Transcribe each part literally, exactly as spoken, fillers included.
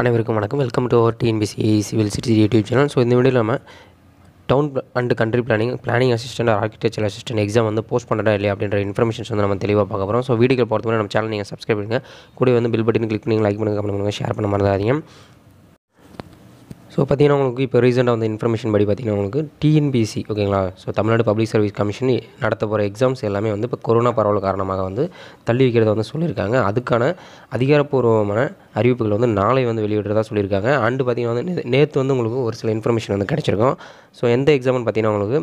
அனைவருக்கும் வணக்கம். Welcome to our TNPSC civil cities YouTube channel. So இந்த வீடியோவில் நம்ம town and country planning planning assistant architecture assistant exam வந்து போஸ்ட் பண்ணுறா இல்லையா அப்படின்ற இன்ஃபர்மேஷன்ஸ் வந்து நம்ம தெளிவாக பார்க்க போகிறோம். ஸோ வீடியோக்கு போகிறதுக்கு நம்ம சேனல் நீங்கள் சப்ஸ்கிரைப் பண்ணுங்கள், கூட வந்து பில் பட்டன் கிளிக் பண்ணி லைக் பண்ணுங்கள், கமெண்ட் பண்ணுங்கள், ஷேர் பண்ண மறந்துடாதீங்க. ஸோ பார்த்தீங்கன்னா உங்களுக்கு இப்போ ரீசெண்டாக வந்து இன்ஃபர்மேஷன் படி பார்த்தீங்கன்னா உங்களுக்கு டிஎன்பிசி ஓகேங்களா, so Tamil Nadu public service commission நடத்த போகிற எக்ஸாம்ஸ் எல்லாமே வந்து இப்போ கொரோனா பரவல் காரணமாக வந்து தள்ளி வைக்கிறத வந்து சொல்லியிருக்காங்க. அதுக்கான அதிகாரப்பூர்வமான அறிவிப்புகள் வந்து நாளை வந்து வெளியிடுறதா சொல்லியிருக்காங்க. அண்டு பார்த்திங்கன்னா வந்து நேற்று வந்து உங்களுக்கு ஒரு சில இன்ஃபர்மேஷன் வந்து கிடச்சிருக்கோம். ஸோ எந்த எக்ஸாம்னு பார்த்தீங்கன்னா உங்களுக்கு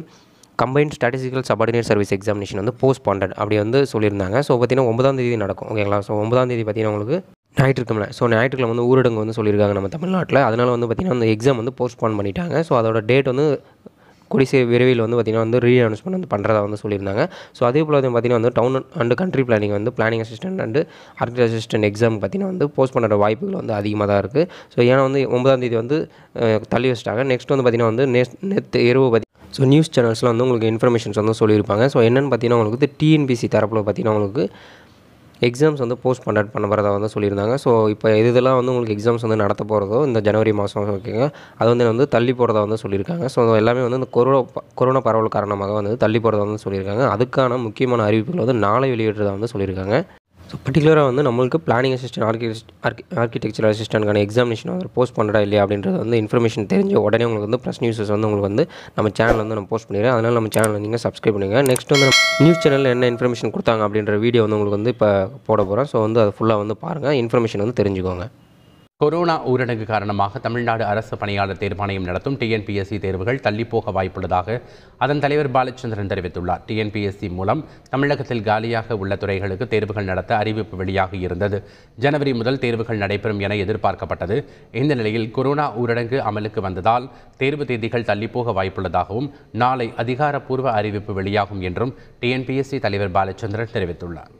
combined statistical subordinate service examination வந்து போஸ்ட் பண்றட் அப்படி வந்து சொல்லியிருந்தாங்க. ஸோ பார்த்தீங்கன்னா ஒன்பதாம் தேதி நடக்கும் ஓகேங்களா. ஸோ ஒன்பதாம் தேதி பார்த்தீங்கன்னா உங்களுக்கு ஞாயிற்றுக்கிழமை. ஸோ ஞாயிற்றுக்கிழமை வந்து ஊரடங்கு வந்து சொல்லியிருக்காங்க நம்ம தமிழ்நாட்டில். அதனால் வந்து பார்த்திங்கன்னா அந்த எக்ஸாம் வந்து போஸ்ட்போன் பண்ணிட்டாங்க. ஸோ அதோட டேட் வந்து கூடிய விரைவில் வந்து பார்த்திங்கன்னா வந்து ரீ அனௌன்ஸ்மெண்ட் வந்து பண்ணுறதா வந்து சொல்லியிருந்தாங்க. ஸோ அதே போல் வந்து பார்த்திங்கன்னா வந்து டவுன் அண்டு கண்ட்ரி பிளானிங் வந்து planning assistant and architect assistant exam பார்த்திங்கன்னா வந்து போஸ்ட் பண்ணுற வாய்ப்புகள் வந்து அதிகமாக தான் இருக்குது. ஸோ ஏன்னா வந்து ஒன்பதாம் தேதி வந்து தள்ளி வச்சிட்டாங்க. நெக்ஸ்ட் வந்து பார்த்திங்கன்னா வந்து நெக்ஸ்ட் நேற்று இரவு பார்த்தி ஸோ நியூஸ் சேனல்ஸில் வந்து உங்களுக்கு இன்ஃபர்மேஷன்ஸ் வந்து சொல்லியிருப்பாங்க. ஸோ என்னென்னு பார்த்திங்கன்னா உங்களுக்கு டிஎன்பிசி தரப்பில் பார்த்திங்கன்னா உங்களுக்கு எக்ஸாம்ஸ் வந்து போஸ்ட் கண்டக்ட் பண்ண போகிறதா வந்து சொல்லியிருந்தாங்க. ஸோ இப்போ இதெல்லாம் வந்து உங்களுக்கு எக்ஸாம்ஸ் வந்து நடத்த போகிறதோ இந்த ஜனவரி மாதம் ஓகேங்க, அது வந்து வந்து தள்ளி போகிறதா வந்து சொல்லியிருக்காங்க. ஸோ எல்லாமே வந்து இந்த கொரோனா கொரோனா பரவல் காரணமாக வந்து தள்ளி போகிறதா வந்து சொல்லியிருக்காங்க. அதுக்கான முக்கியமான அறிவிப்புகள் வந்து நாளை வெளியிடுறதா வந்து சொல்லியிருக்காங்க. ஸோ பர்டிகுலராக வந்து நம்மளுக்கு planning assistant architect archi architecture அசிஸ்டன்ட்கான எக்ஸாமினேஷன் வந்து போஸ்ட் பண்ணுறா இல்லையா அப்படின்றது வந்து இன்ஃபர்மேஷன் தெரிஞ்ச உடனே உங்களுக்கு வந்து ப்ரெஸ் நியூஸஸ் வந்து உங்களுக்கு வந்து நம்ம சேனல் வந்து நம்ம போஸ்ட் பண்ணிடுறேன். அதனால் நம்ம சேனலில் நீங்கள் சப்ஸ்கிரைப் பண்ணுங்கள். நெக்ஸ்ட் வந்து நியூஸ் சேனலில் என்ன இன்ஃபர்மேஷன் கொடுத்தாங்க அப்படின்ற வீடியோ வந்து உங்களுக்கு வந்து இப்போ போட போகிறோம். ஸோ வந்து அது ஃபுல்லாக வந்து பாருங்கள், இன்ஃபர்மேஷன் வந்து தெரிஞ்சுக்கோங்க. கொரோனா ஊரடங்கு காரணமாக தமிழ்நாடு அரசு பணியாளர் தேர்வாணையம் நடத்தும் டிஎன்பிஎஸ்சி தேர்வுகள் தள்ளிப்போக வாய்ப்புள்ளதாக அதன் தலைவர் பாலச்சந்திரன் தெரிவித்துள்ளார். டிஎன்பிஎஸ்சி மூலம் தமிழகத்தில் காலியாக உள்ள துறைகளுக்கு தேர்வுகள் நடத்த அறிவிப்பு வெளியாகி இருந்தது. ஜனவரி முதல் தேர்வுகள் நடைபெறும் என எதிர்பார்க்கப்பட்டது. இந்த நிலையில் கொரோனா ஊரடங்கு அமலுக்கு வந்ததால் தேர்வு தேதிகள் தள்ளிப்போக வாய்ப்புள்ளதாகவும் நாளை அதிகாரப்பூர்வ அறிவிப்பு வெளியாகும் என்றும் டிஎன்பிஎஸ்சி தலைவர் பாலச்சந்திரன் தெரிவித்துள்ளார்.